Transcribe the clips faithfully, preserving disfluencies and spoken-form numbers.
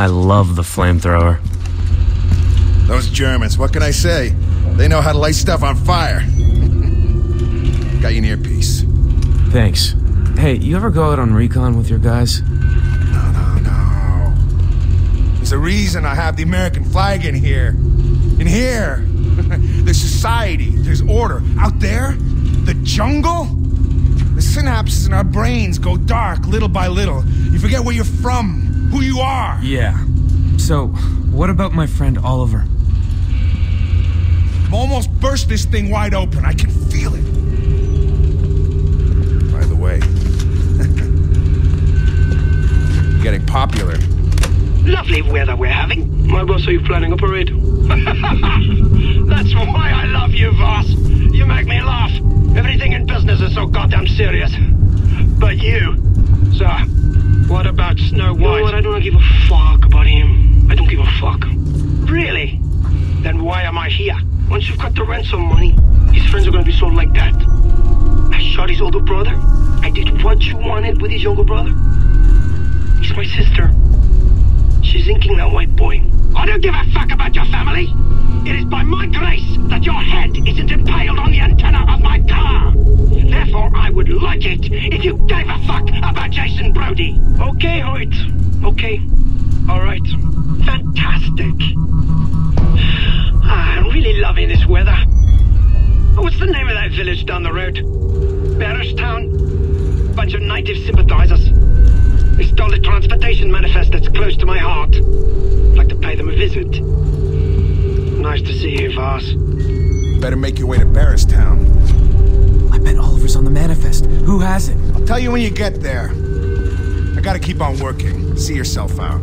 I love the flamethrower. Those Germans, what can I say? They know how to light stuff on fire. Got you an earpiece. Thanks. Hey, you ever go out on recon with your guys? No, no, no. There's a reason I have the American flag in here. In here, there's society, there's order. Out there, the jungle, the synapses in our brains go dark little by little. You forget where you're from, who you are. Yeah. So, what about my friend Oliver? I've almost burst this thing wide open. I can feel it. By the way, you're getting popular. Lovely weather we're having. My boss, are you planning a parade? That's why I love you, Voss. You make me laugh. Everything in business is so goddamn serious. But you, sir, what about Snow White? You know what? I don't give a fuck about him. I don't give a fuck. Really? Then why am I here? Once you've got the ransom money, his friends are going to be sold like that. I shot his older brother. I did what you wanted with his younger brother. He's my sister. She's inking that white boy. I don't give a fuck about your family. It is by my grace that your head isn't impaled on the antenna of my car. Therefore, I would like it if you gave a fuck about Jason Brody. Okay, Hoyt. Okay. All right. Fantastic. Ah, I'm really loving this weather. What's the name of that village down the road? Bearish Town? Bunch of native sympathizers. They stole a transportation manifest that's close to my heart. I'd like to pay them a visit. Nice to see you, Voss. Better make your way to Bearish Town. I bet Oliver's on the manifest. Who has it? I'll tell you when you get there. I gotta keep on working. See yourself out.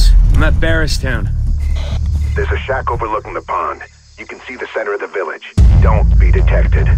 Willis, I'm at Barristown. There's a shack overlooking the pond. You can see the center of the village. Don't be detected.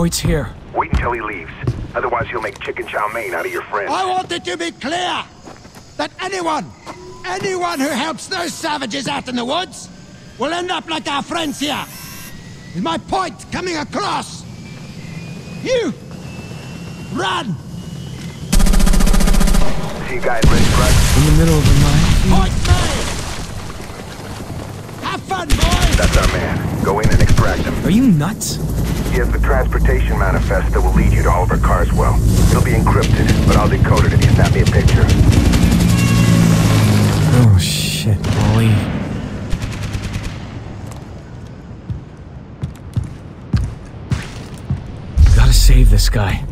Hoyt's here. Wait until he leaves. Otherwise he'll make chicken chow mein out of your friend. I want it to be clear that anyone, anyone who helps those savages out in the woods will end up like our friends here. Is my point coming across? You! Run! See you guys, Red Crux. In the middle of the night. Hoyt May! Have fun, boys! That's our man. Go in and extract him. Are you nuts? He has the transportation manifest that will lead you to Oliver Carswell. It'll be encrypted, but I'll decode it if you snap me a picture. Oh, shit, Ollie. Gotta save this guy.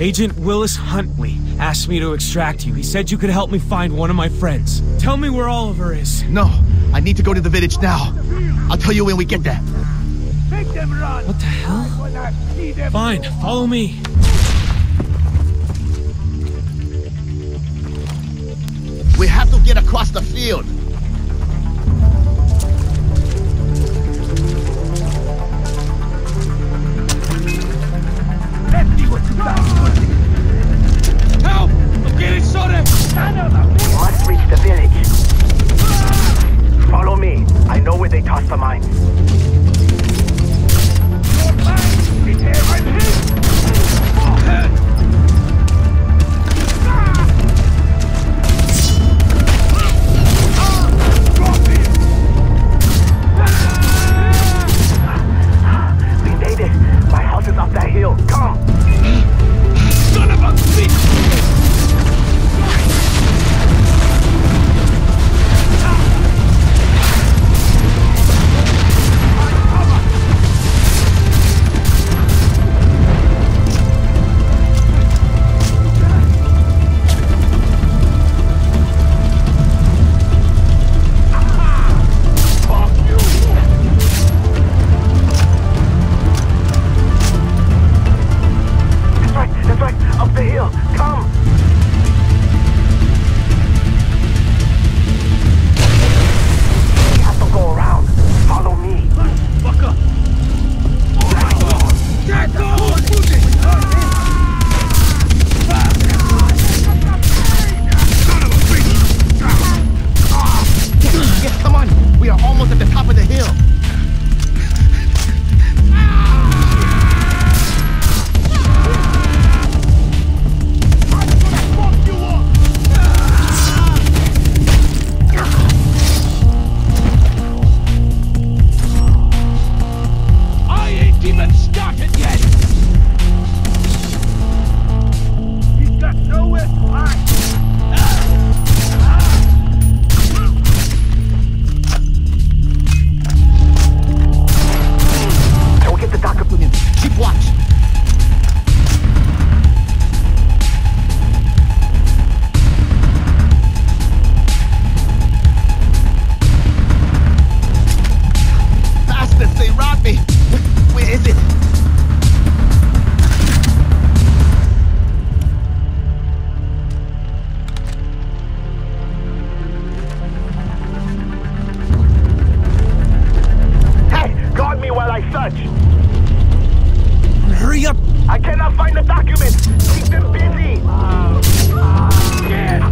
Agent Willis Huntley asked me to extract you. He said you could help me find one of my friends. Tell me where Oliver is. No, I need to go to the village now. I'll tell you when we get there. What the hell? Fine, follow me. We have to get across the field. Help! I'm getting shot at! We must reach the village. Follow me. I know where they tossed the mine. such. Hurry up! I cannot find the documents! Keep them busy! Uh, uh, yeah.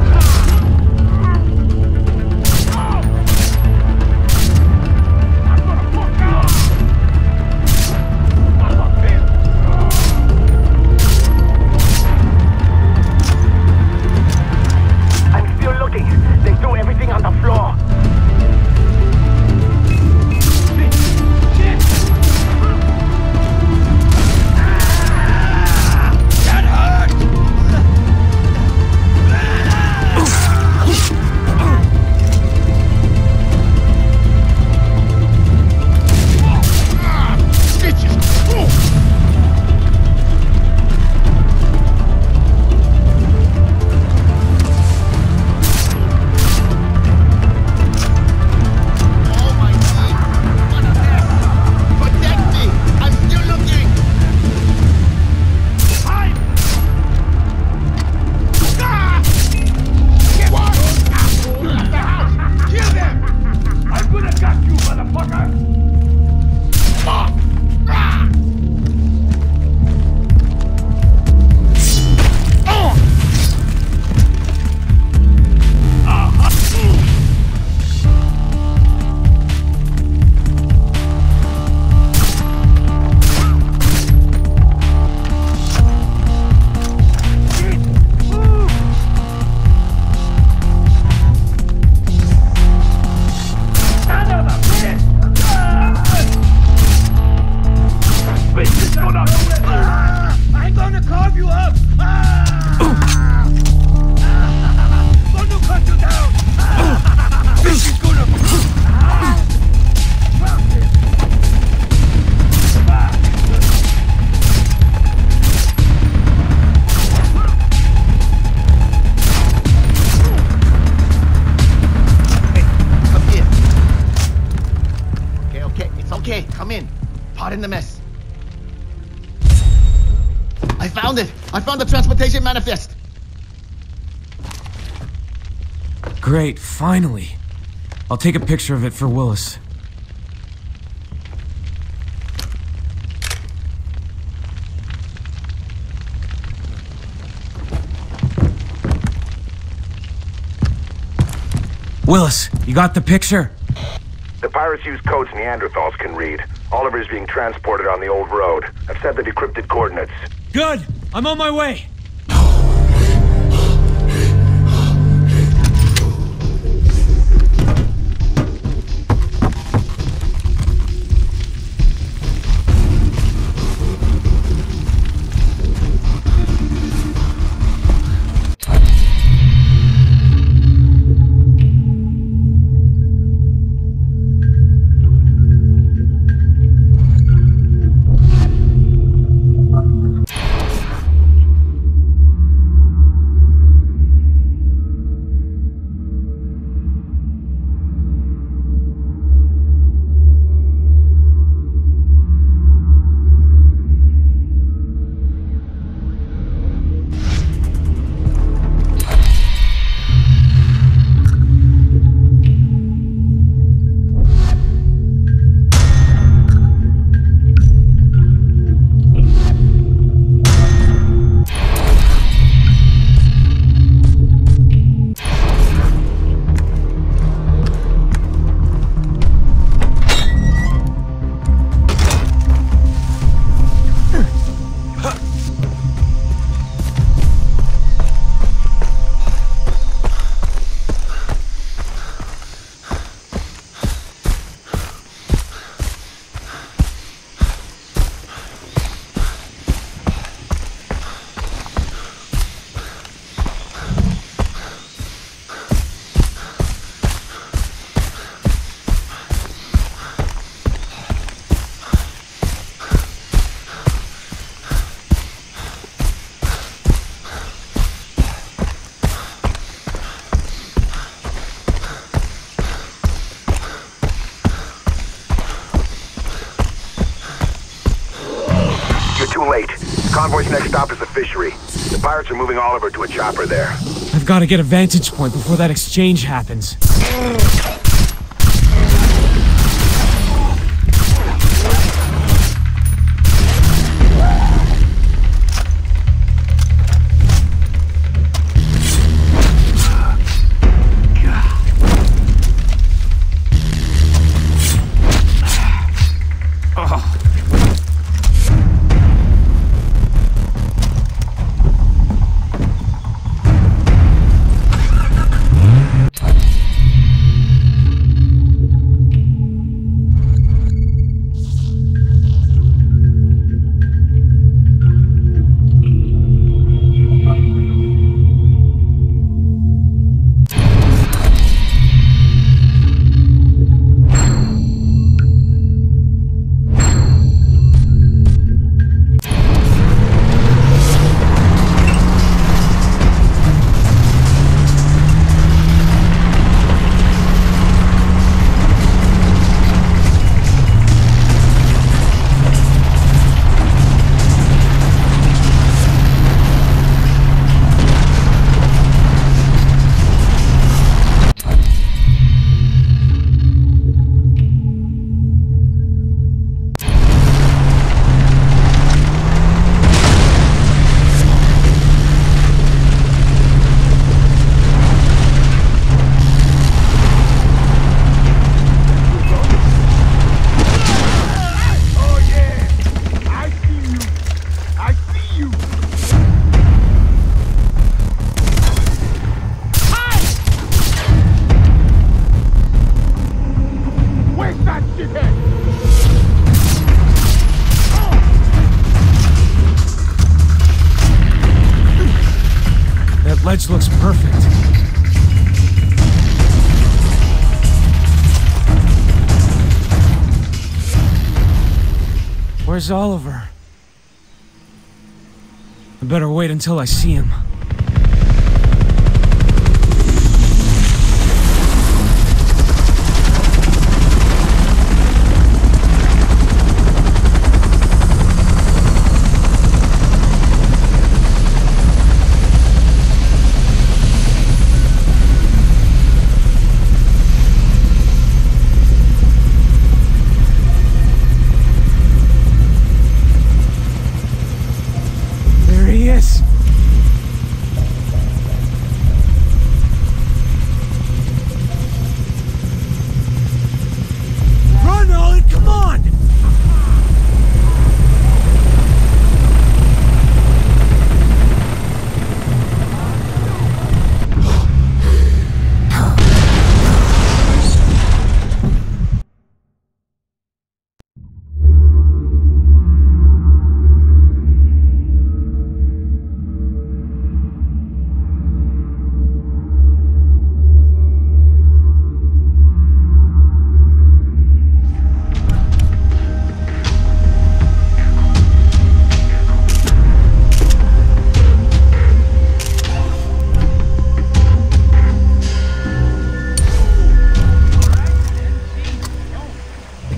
Manifest. Great, finally. I'll take a picture of it for Willis. Willis, you got the picture? The pirates use codes Neanderthals can read. Oliver's being transported on the old road. I've sent the decrypted coordinates. Good! I'm on my way! Next stop is the fishery. The pirates are moving Oliver to a chopper there. I've got to get a vantage point before that exchange happens. perfect. Where's Oliver? I better wait until I see him.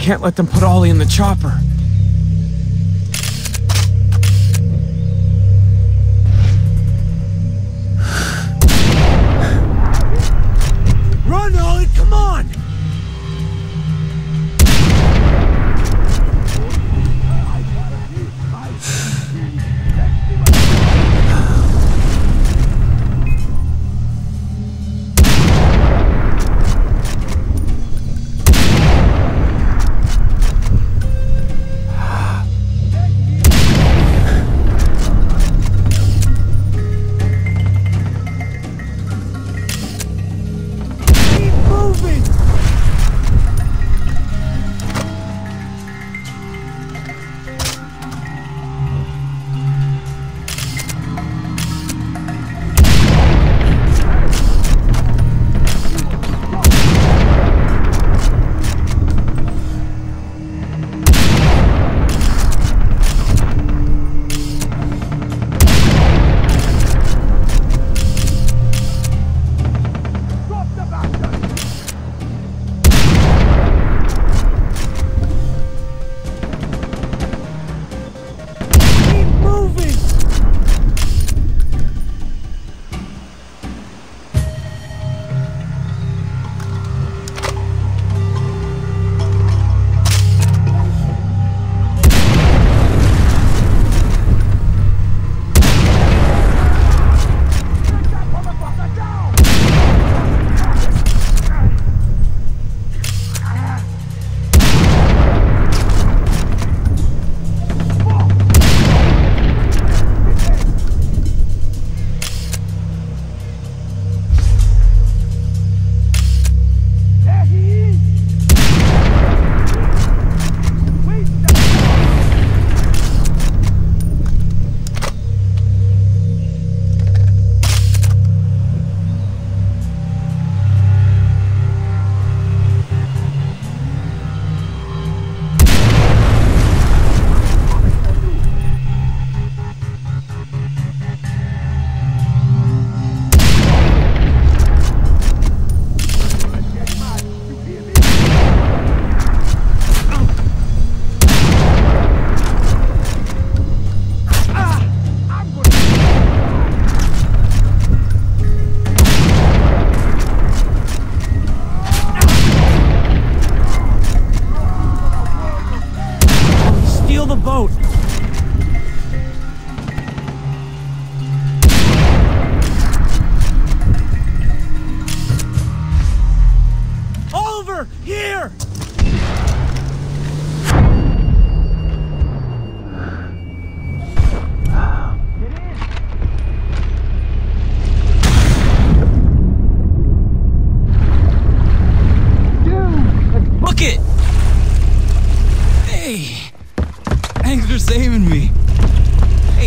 Can't let them put Ollie in the chopper. Run, Ollie, come on!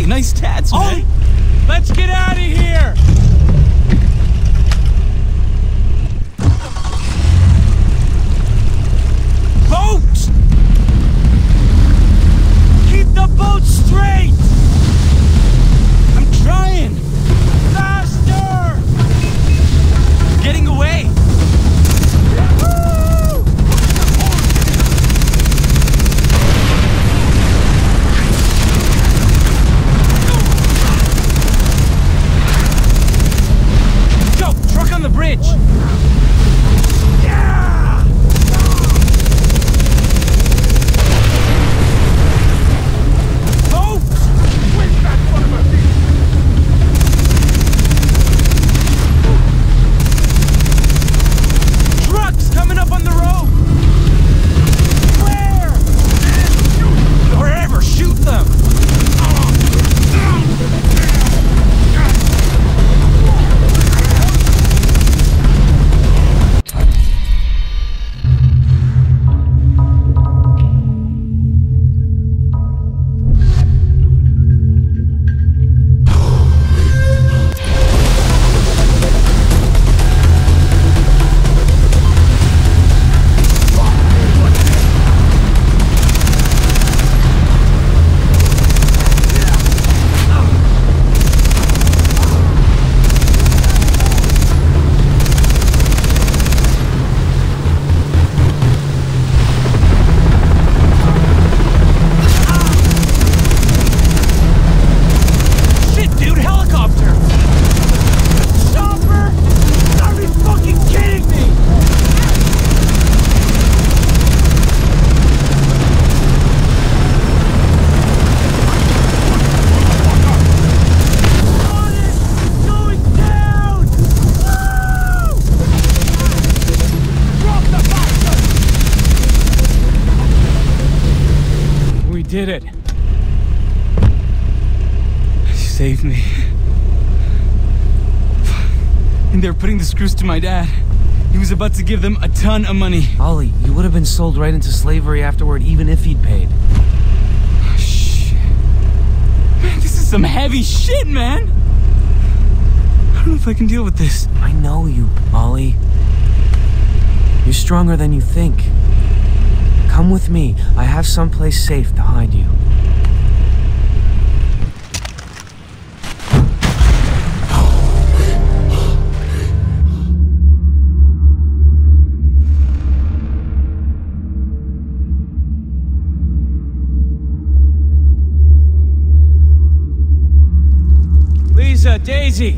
Nice tats, man. Ollie. Let's get out of here! did. You saved me. And they're putting the screws to my dad. He was about to give them a ton of money. Ollie, you would have been sold right into slavery afterward, even if he'd paid. Oh, shit. Man, this is some heavy shit, man. I don't know if I can deal with this. I know you, Ollie. You're stronger than you think. Come with me. I have someplace safe to hide you. Daisy,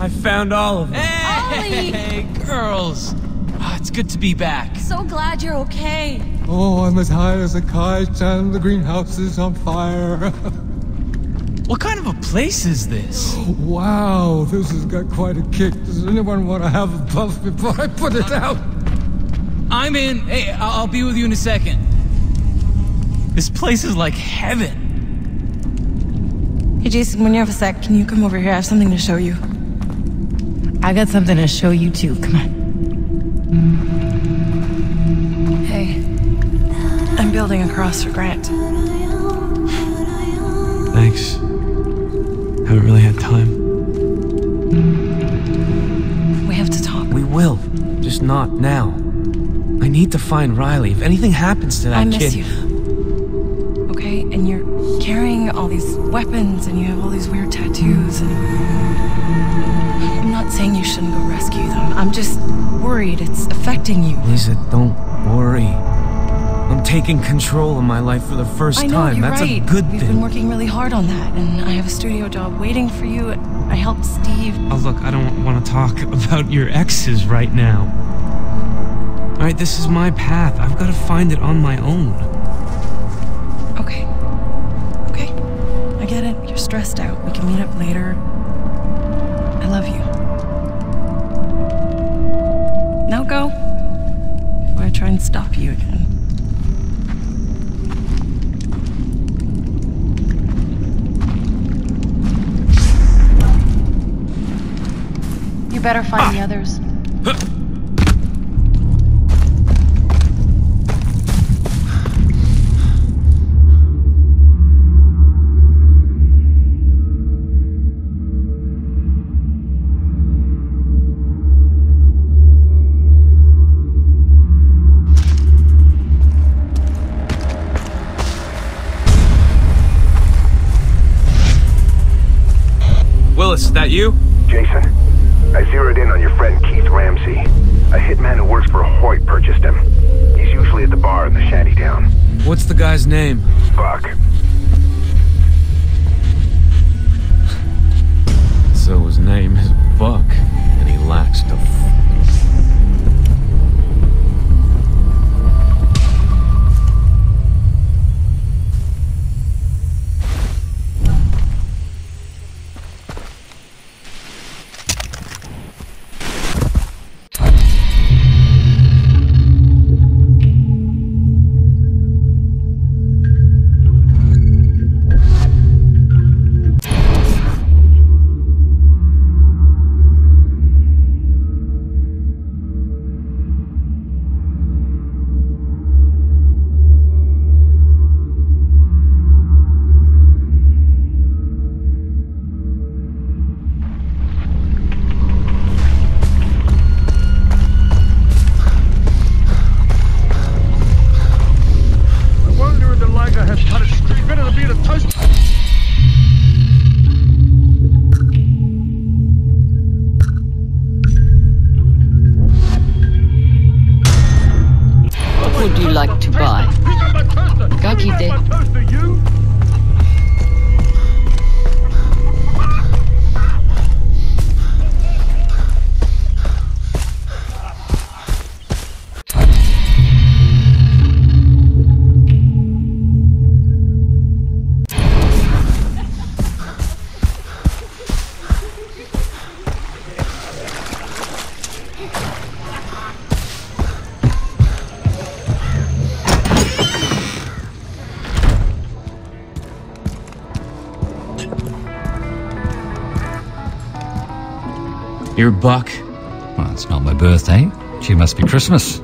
I found all of them. Hey, hey girls, oh, it's good to be back. So glad you're okay. Oh, I'm as high as a kite, and the greenhouse is on fire. What kind of a place is this? Wow, this has got quite a kick. Does anyone want to have a puff before I put it out? I'm in. Hey, I'll be with you in a second. This place is like heaven. Hey Jason, when you have a sec, can you come over here? I have something to show you. I got something to show you too, come on. Hey, I'm building a cross for Grant. Thanks. Haven't really had time. We have to talk. We will, just not now. I need to find Riley. If anything happens to that kid... I miss you. Okay, and you're... carrying all these weapons, and you have all these weird tattoos, and... I'm not saying you shouldn't go rescue them. I'm just worried it's affecting you. Lisa, don't worry. I'm taking control of my life for the first time. I know, you're That's right. a good We've thing. We've been working really hard on that, and I have a studio job waiting for you. I helped Steve. Oh, look, I don't want to talk about your exes right now. All right, this is my path. I've got to find it on my own. You're stressed out. We can meet up later. I love you. Now go. Before I try and stop you again. You better find ah. the others. Huh. Is that you? Jason, I zeroed in on your friend Keith Ramsey, a hitman who works for Hoyt. Purchased him. He's usually at the bar in the shanty town. What's the guy's name? Buck. So his name is Buck, and he lacks the... You're Buck. Well, it's not my birthday. She must be Christmas.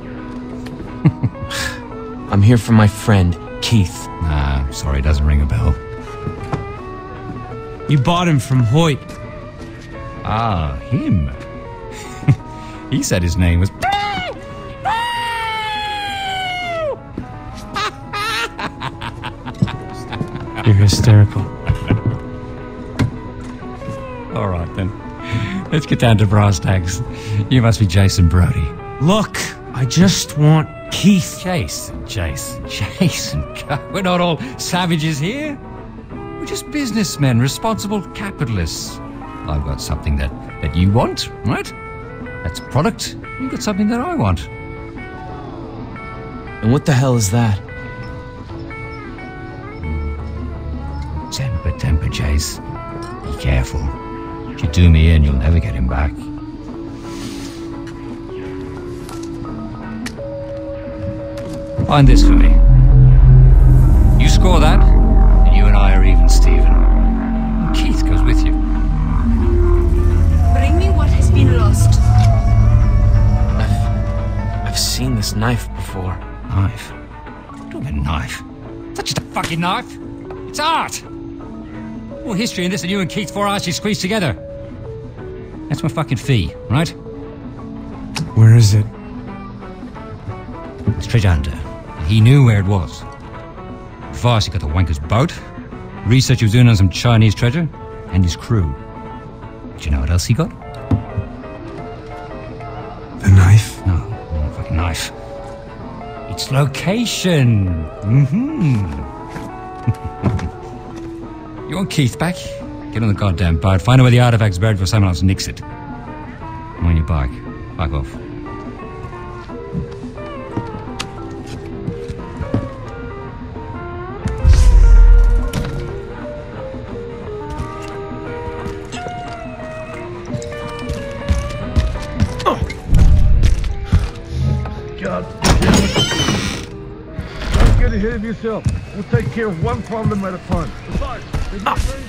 I'm here for my friend, Keith. Nah, sorry, doesn't ring a bell. You bought him from Hoyt. Ah, him. He said his name was... You're hysterical. All right, then. Let's get down to brass tacks. You must be Jason Brody. Look, I just want Keith. Jason, Jason, Jason. We're not all savages here. We're just businessmen, responsible capitalists. I've got something that, that you want, right? That's a product. You've got something that I want. And what the hell is that? Temper, temper, Chase. Be careful. If you do me in, you'll never get him back. Find this for me. You score that, and you and I are even, Stephen. And Keith goes with you. Bring me what has been lost. I've... I've seen this knife before. Knife? What do you mean knife? It's not just a fucking knife. It's art! More history in this than you and Keith four arches squeezed together. That's my fucking fee, right? Where is it? Straight under. He knew where it was. Voss, he got the wanker's boat, research he was doing on some Chinese treasure, and his crew. Do you know what else he got? The knife? No, not a fucking knife. Its location. Mm-hmm. You want Keith back? Get on the goddamn boat, find out where the artifact's buried before someone else nicks it. I'm on your bike. Fuck off. God damn it. Don't get ahead of yourself. We'll take care of one problem at a time. Besides, there's no very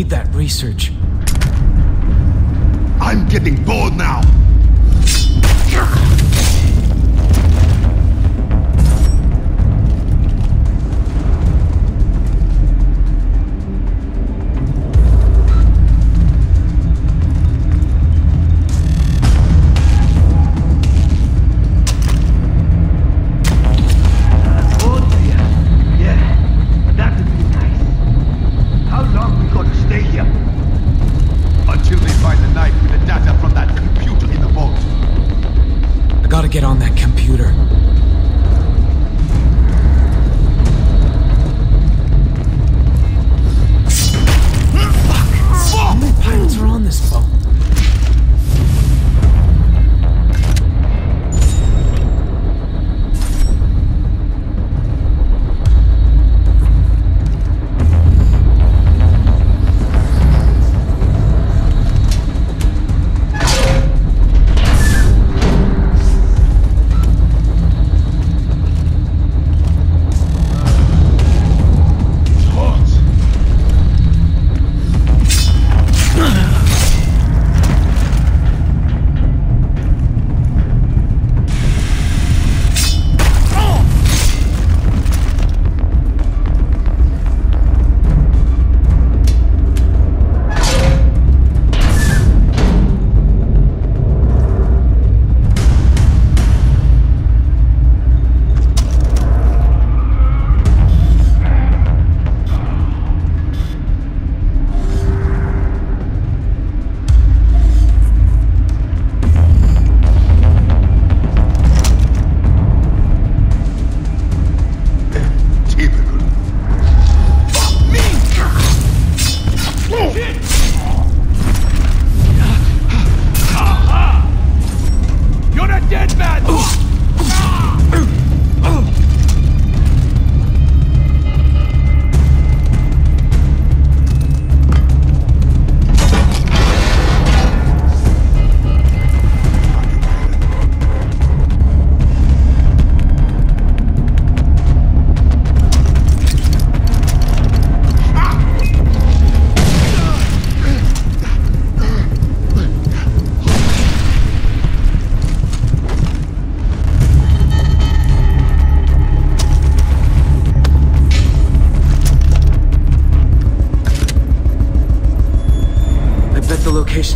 need that research. I'm getting bored now.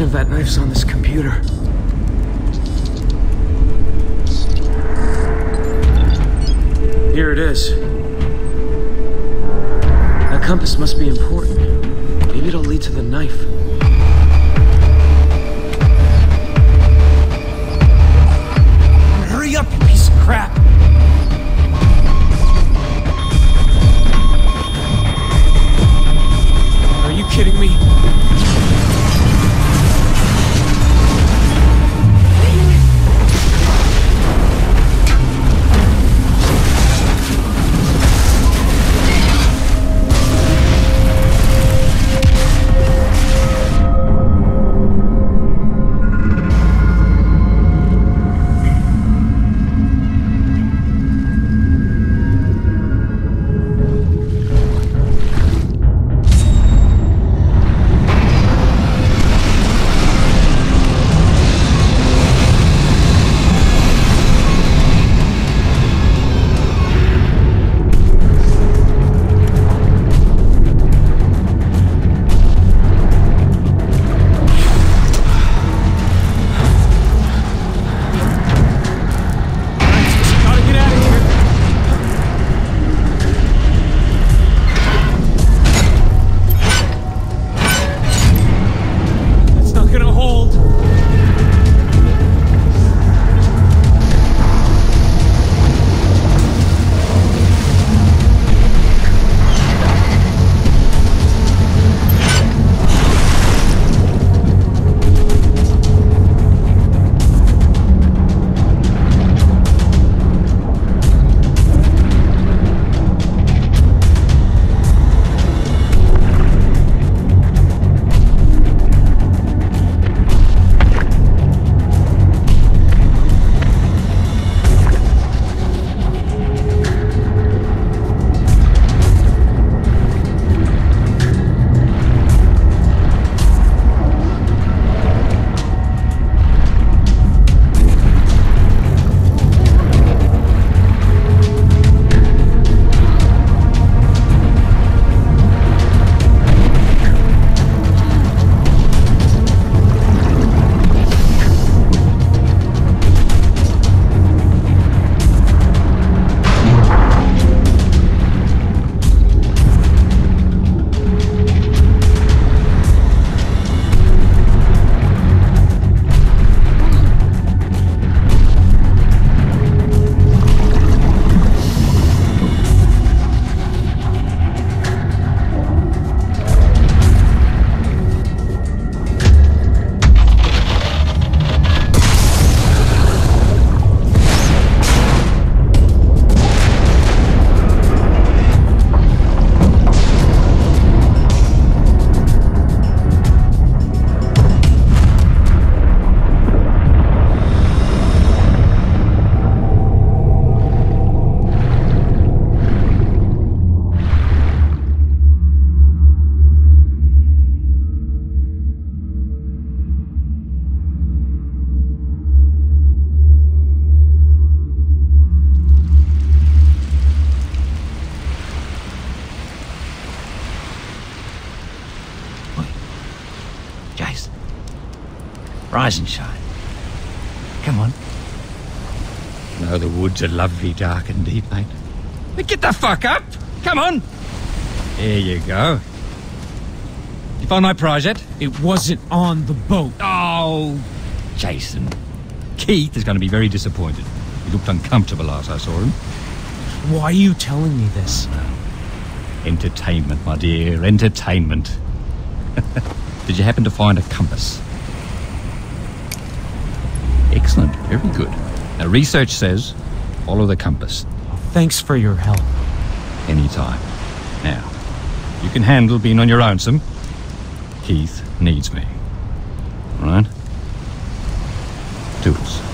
Of that knife's on this computer. Here it is. That compass must be important. Maybe it'll lead to the knife. Hurry up, you piece of crap! Are you kidding me? Rise and shine. Come on. You know the woods are lovely, dark and deep, mate. But get the fuck up! Come on! There you go. You find my prize yet? It wasn't on the boat. Oh, Jason. Keith is going to be very disappointed. He looked uncomfortable last I saw him. Why are you telling me this? Entertainment, my dear, entertainment. Did you happen to find a compass? Excellent, very good. Now, research says, follow the compass. Thanks for your help. Anytime. Now, you can handle being on your own some. Keith needs me. All right? Toodles.